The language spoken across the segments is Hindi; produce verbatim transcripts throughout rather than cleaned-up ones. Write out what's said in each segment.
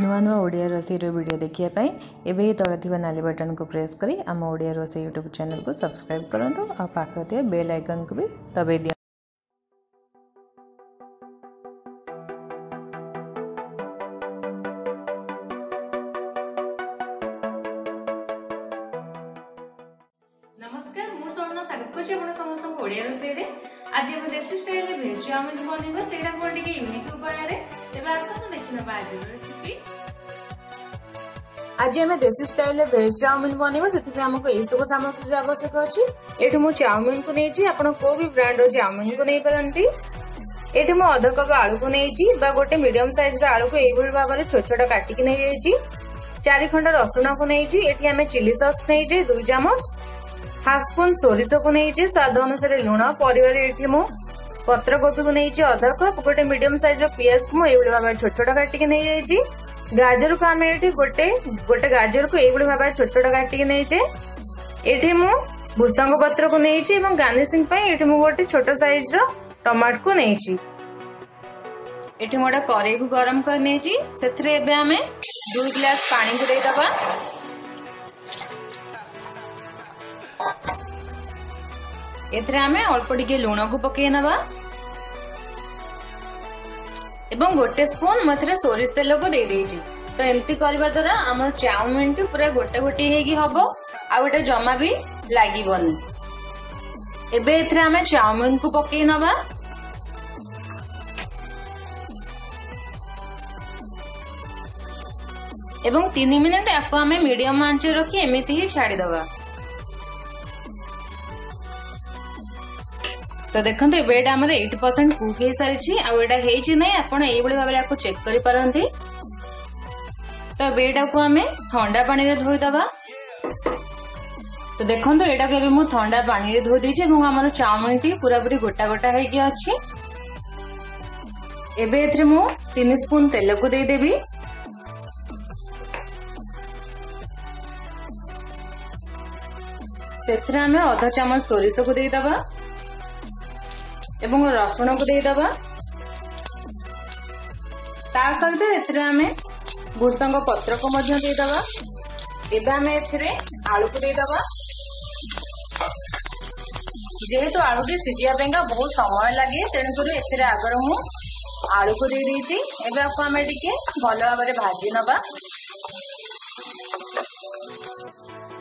नुआ नुआ ओडिया रोसई वीडियो देखा एवं तले थोड़ा नाली बटन को प्रेस करी आम ओडिया रोसई यूट्यूब चैनल को सब्सक्राइब करूँ और पाखे बेल आइकन को भी दबाई दिखाँ। नमस्कार मुझे स्वर्ण स्वागत कर समस्त ओडिया रोसई रे आज हम देसी स्टाइल रे भेज चाउमिन बनैबा सेटा पर टिके यूनिक उपाय रे तबे आसन देखिनो बा आज रेसिपी। आज हम देसी स्टाइल रे भेज चाउमिन बनैबा सेति पे हमको ए सब सामग्री आवश्यक अछि। एठु मु चाउमिन को नै छी आपण को भी ब्रांड रो चाउमिन को नै परंती। एठु मु आधा कप आलू को नै छी बा गोटे मीडियम साइज रो आलू को एबोल बाबारे छोट छोट काटि के नै छी। चारि खंड रसुण को नै छी। एठी हम चिली सॉस नै छी दो चमच हाफ स्पून सोरिष को नहीं स्वाद अनुसार लुण पर मु पत्र कोबी को नहीं अधा कप गोटे मीडियम साइज पियाज को मुझे भाव छोट छोट काटिक नहीं गाजर को आम गोटे गोटे गाजर को यही भाव छोट छोट काटिक नहीं मु भूसंग पत्र को नहीं गार्निशिंग गोटे छोट साइज टमाट को नहीं कड़ाई को गरम कर नहीं आम दुई ग्लास पानी को देदबा। अल्प टे लुण को पकई नवा एवं गोटे स्पून मथरे सोरिष तेल को दे देजी। तो एमती करबा द्वारा हमर चाउमिन टू पूरा गोटे गोटे हेगी हबो आ गोटे जमा भी लागिबनी। एबे एथरे हमें चाउमिन को पकई नवा एवं तीन मिनट आपको हमें मीडियम आंच रखी एमती ही छाड़ी दवा। तो देखो एटा आम एट परसेंट कुक हो सारी आटा हो चेक कर पारती। तो एटा को आम ठंडा पानी रे धोईदबा। तो देखो एटा के ठंडा पानी रे धोई देछि एवं हमर चाउमिन टी पूरा पूरी गोटा गोटा होगी अछि। एबे एथरे मु तीन स्पून तेल को दे देबी। सेथरे आम आधा चमच सोरिष को दे देबा एवं रसुण को देदबा। ता सहित एमें भूसंग पत्र को मध्य देदबा। एबे आम एथरे आलू को देदबा। जेहेतु आलू के सीझा पेगा बहुत समय लगे तेणुकरी एथरे आगर मु आलू को दे देती। एबे आपको आम टिके भल भाव भाजी नवा।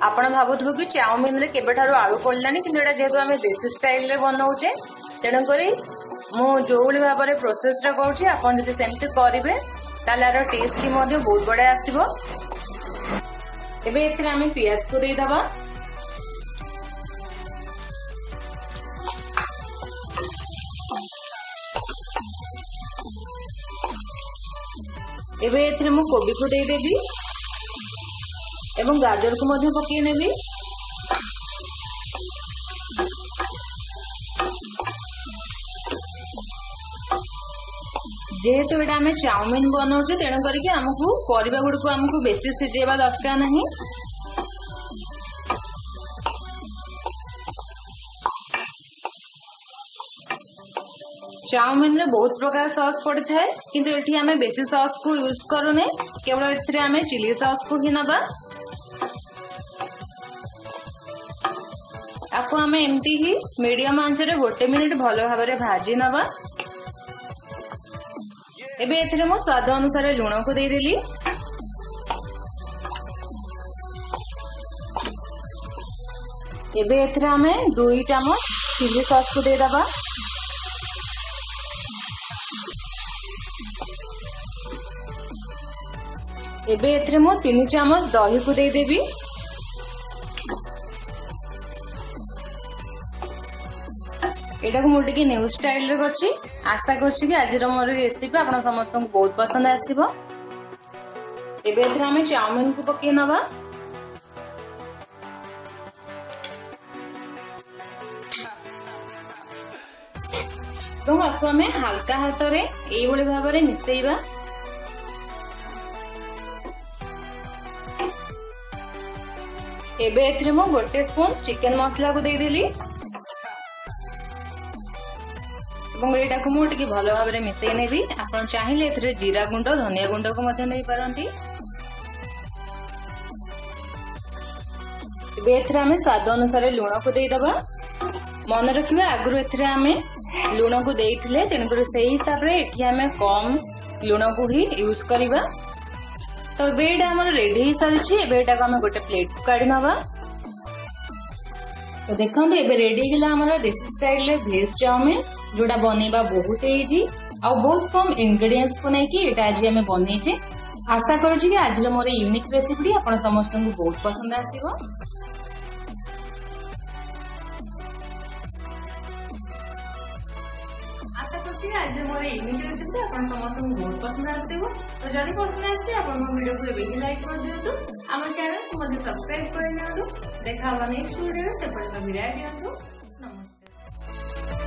आपण भावुथु कि चाउमिन रे केबे ठारू आलू पड़लानी कि जेहेतु आम देसी स्टाइल रे बनाउचे तेणुकरी मु जो भाव में प्रोसेस करुँच आपड़ी सेमती करेंगे तार टेस्ट बहुत बढ़िया आसो। एमें पियाज को देदबा। एमें मु कोबी को देदेवी एवं गाजर को पकई नेबी। जेहेतु एटा आम चाउमिन बनाऊे तेणुकर आमको पर गुड़क आमको बेसी सीझेबा दरकार नहीं। चाउमिन रे बहुत प्रकार सॉस पड़े थाए किंतु एठी आम बेसी सॉस को यूज करूने केवल एथिरे आम चिली सॉस को ही नबा। आपको आम एमती ही मीडियम आंच रे गोटे मिनिट भल भाव में भाजी नबा। एबे एथरे मु स्वाद अनुसार लुण को दे देली। एबे एथरे हमें दुई चमच चिली सॉस को दे दबा। एबे एथरे मु तीन चमच दही को दे देबी। एटा को मुटिके न्यू स्टाइल रे करछि। आशा करछि कि आज मोर रेसिपी आपन समस्त को बहुत पसंद आसीबो। एबे एथरा हमें चाउमिन को पके नवा। तो आपको हमें हल्का हाथ रे एई बोले भाव रे मिसेइबा। एबे एथरे मो गोटे स्पून चिकन मसाला को दे देली। बंगड़ी मुझे टी भल भाव मिसई नेबी। आप चाहिए ए जीरा गुंड धनिया गुंड को नहीं पारती। एमें स्वाद अनुसार लुण को देदबा। मन रखा आगु ए लुण को देते तेणुकर से हिसाब से ये आम कम लुण को ही यूज करवा। तो एटा आम रेडी हो सारी। एटा को आम गोटे प्लेट को काढ़ी नवा। तो देखो एबे रेडी गला हमरो देसी स्टाइल ले भेज चाउमिन जोड़ा बनेबा बहुत इजी आ बहुत कम इंग्रेडिएंट्स को नहीं कि एटा आज हमें बनैछे। आशा करछि कि आज मोर यूनिक रेसिपी आपण समस्त को बहुत पसंद आसीबो। आशा करछि कि आज मोर यूनिक रेसिपी आपण समस्त को बहुत पसंद आसीबो। तो यदि पसंद आछि आपण वीडियो को एबे लाइक कर दियंतु, हम चैनल को मदे सब्सक्राइब कर दियंतु। देखा होगा नेक्स्ट वीडियो में, तब तक विदाई दियंतु।